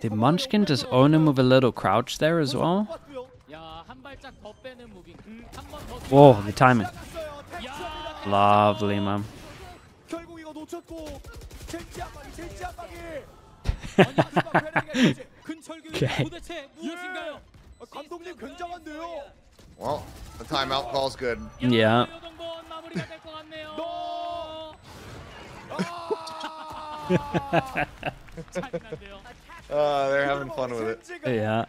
Did Munchkin just own him with a little crouch there as well? Whoa, the timing. Lovely, man. Okay. Well, the timeout call's good. Yeah. They're having fun with it. Yeah.